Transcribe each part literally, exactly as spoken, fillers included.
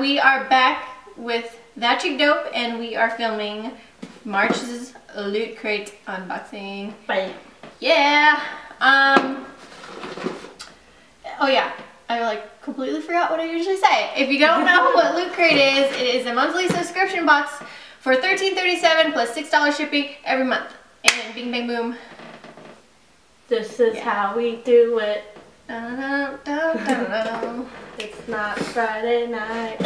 We are back with That Chick Dope, and we are filming March's Loot Crate unboxing. Bye. Yeah. Um. Oh yeah, I like completely forgot what I usually say. If you don't know what Loot Crate is, it is a monthly subscription box for thirteen thirty-seven plus six dollars shipping every month. And bing, bang, boom. This is yeah. how we do it. Dun, dun, dun, dun, dun. It's not Friday night.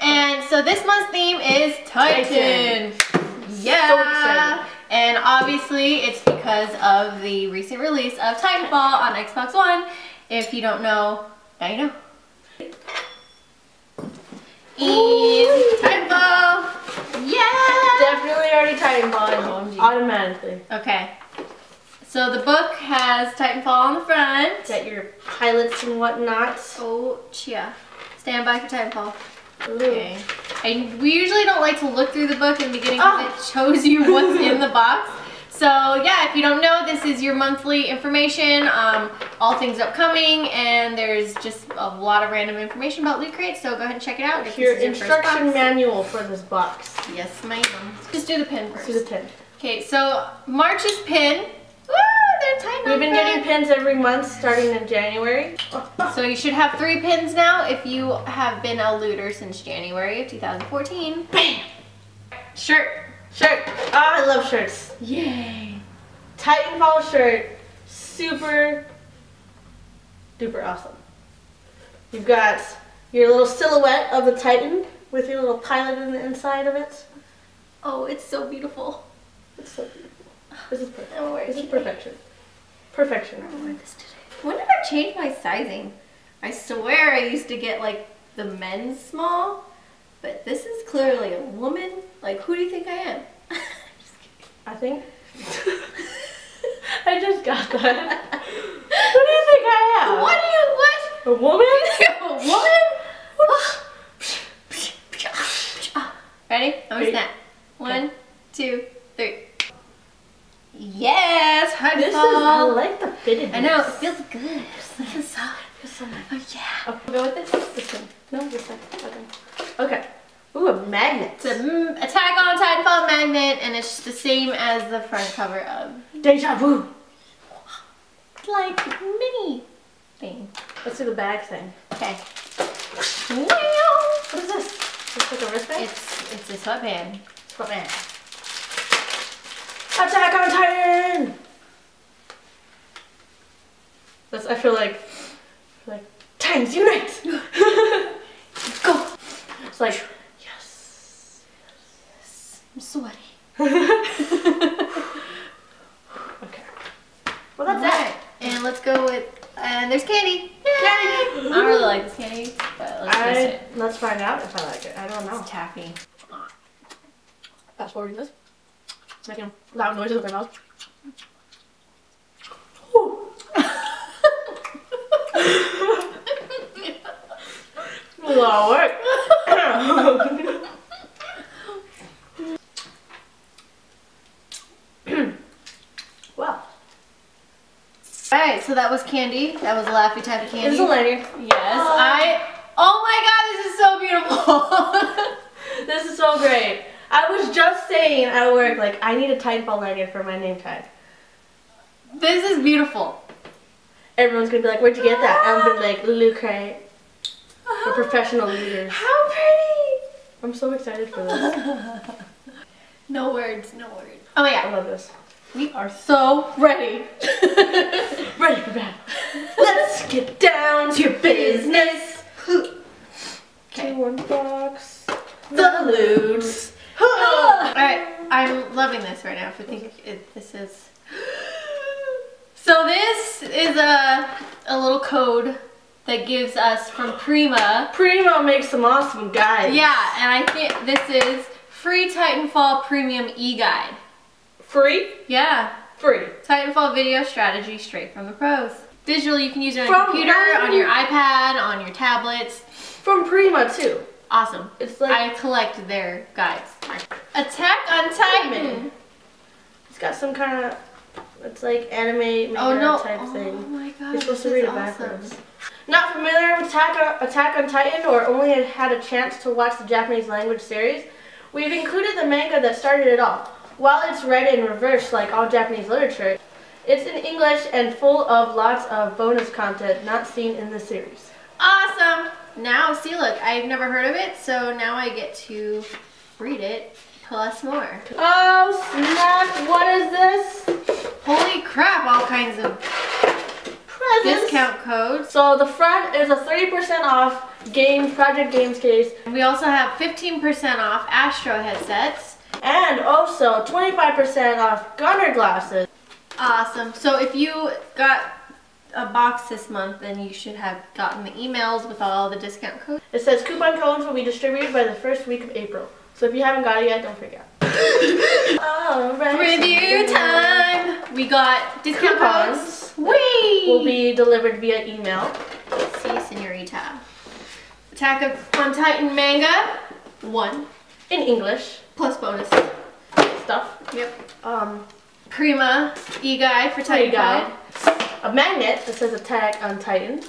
And so this month's theme is Titan. Titan. Yeah. So and obviously it's because of the recent release of Titanfall on Xbox One. If you don't know, now you know. Ooh. Titanfall. Yeah. Definitely already Titanfall. Automatically. Okay. So the book has Titanfall on the front. That your pilots and whatnot. Oh, yeah. Stand by for Titanfall. Ooh. Okay. And we usually don't like to look through the book in the beginning because oh. it shows you what's in the box. So yeah, if you don't know, this is your monthly information, um, all things upcoming, and there's just a lot of random information about Loot Crate. So go ahead and check it out. If your instruction manual for this box. Yes, ma'am. Just do the pin first. Let's do the pin. Okay. So March's pin. We've been getting pins every month starting in January. So you should have three pins now if you have been a looter since January of two thousand fourteen. Bam! Shirt. Shirt. Oh, I love shirts. Yay. Titanfall shirt. Super duper awesome. You've got your little silhouette of the Titan with your little pilot in the inside of it. Oh, it's so beautiful. It's so beautiful. This is perfect. Oh, this is perfection. Perfection. I wear this today. When did I change my sizing? I swear I used to get like the men's small, but this is clearly a woman. Like, who do you think I am? Just kidding. I think. I just got that. Who do you think I am? What do you what? A woman? A woman? Ready? I'm gonna snap. One, okay. two, three. Yes, Titanfall. This is, I like the fitted. I know, it feels good. It feels soft. It feels so nice. Oh yeah. Okay. Go with this. This one. No, this one. Okay. Okay. Ooh, a magnet. It's an Attack on Titanfall magnet, and it's the same as the front cover of Deja Vu. It's like mini thing. Let's do the bag thing. Okay. What is this? It's like a wristband. It's it's a sweatband. Sweatband. Attack on Titan! That's, I feel like, like, Titans unite! Go! It's like, yes, yes, I'm sweaty. Okay. Well, that's that. Right. And let's go with, and there's candy. Yay! Candy! Ooh. I don't really like this candy, but let's I, it. Let's find out if I like it. I don't know. It's taffy. Fast forwarding this. Making loud noises with my mouth. A lot of work. Wow. Alright, so that was candy. That was a laughy type of candy. It was a lanyard. Yes. Oh. I. Oh my god, this is so beautiful. This is so great. I was just saying at work, like, I need a Titanfall lanyard for my name tag. This is beautiful. Everyone's gonna be like, where'd you get that? I'm gonna be like, Loot Crate. For professional leaders. How pretty! I'm so excited for this. No words, no words. Oh yeah. I love this. We are so ready. Ready for battle. Let's get down to business. Okay. Unbox the loot. Alright, I'm loving this right now. If I think it, this is... So this is a, a little code that gives us from Prima. Prima makes some awesome guides. Yeah, and I think this is free Titanfall Premium E-Guide. Free? Yeah. Free. Titanfall video strategy straight from the pros. Visually, you can use it on your computer, on your iPad, on your tablets. From Prima too. awesome. It's like I collect their guides. Attack on Titan. It's got some kind of, it's like anime oh, no. type oh, thing. Oh my gosh, you're supposed to read it backwards. Awesome. Not familiar with Attack, Attack on Titan, or only had a chance to watch the Japanese language series? We've included the manga that started it all. While it's read in reverse like all Japanese literature, it's in English and full of lots of bonus content not seen in the series. Awesome! Now, see, look, I've never heard of it, so now I get to read it plus more. Oh, snap! What is this? Holy crap, all kinds of presents. Discount code. So the front is a thirty percent off game, Project Games case. We also have fifteen percent off Astro headsets. And also twenty-five percent off Gunner glasses. Awesome. So if you got a box this month, then you should have gotten the emails with all the discount codes. It says coupon codes will be distributed by the first week of April. So if you haven't got it yet, don't forget. All right. Review time. We got discount coupons. Whee! Will be delivered via email. See, senorita. Attack on Titan manga one in English plus bonus stuff. Yep. Um. Prima e-guide for Titan guide. A magnet that says Attack on Titan.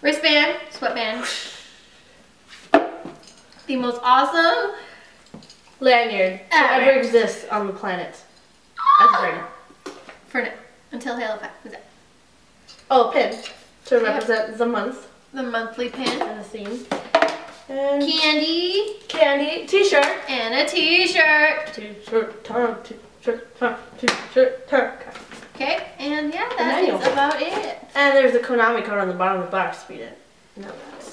Wristband, sweatband. The most awesome lanyard ever. to ever exist on the planet. That's burning. For now. Until Halo five. Who's that? Oh, pin. To represent yep. the month. The monthly pin. And the theme. And candy. Candy. T-shirt. And a t-shirt. T-shirt time. T-shirt time. T-shirt time. Okay. And yeah, that and is about it. And there's the Konami code on the bottom of the box. We didn't know that.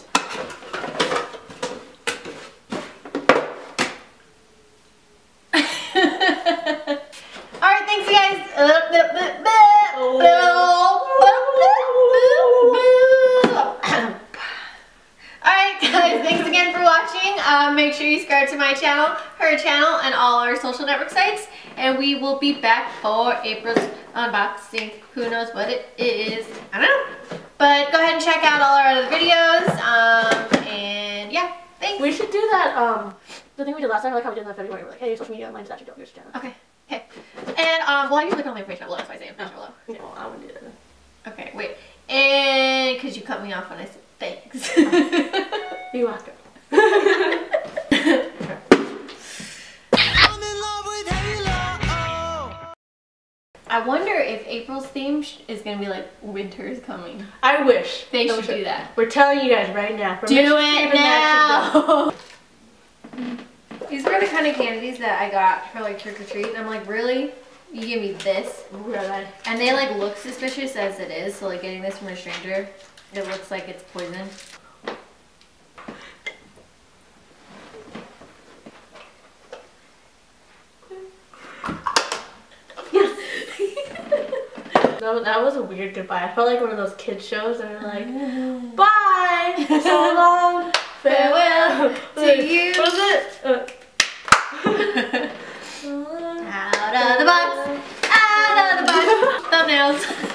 Alright, thanks you guys. Alright guys, thanks again for watching. Um, make sure you subscribe to my channel, her channel, and all our social network sites. And we will be back for April's unboxing. Who knows what it is? I don't know. But go ahead and check out all our other videos. Um, and yeah, thanks. We should do that. Um, the thing we did last time, I like how we did that in February. We're like, hey, social media online is actually dope. Here's your channel. Okay. Okay. And um, well, I usually click on the information below. That's why I say information below. Yeah, well, I wouldn't do that. Okay, wait. And because you cut me off when I said thanks. You're welcome. I wonder if April's theme sh is gonna be like winter's coming. I wish they no should sure. do that. We're telling you guys right now. Do it now. These were the kind of candies that I got for like trick or treat, and I'm like, really? You give me this? Really? And they like look suspicious as it is. So like getting this from a stranger, it looks like it's poison. That was a weird goodbye. I felt like one of those kids shows that are like, bye, so long, farewell to you. What was it? Uh. Out of the box, out of the box. Thumbnails.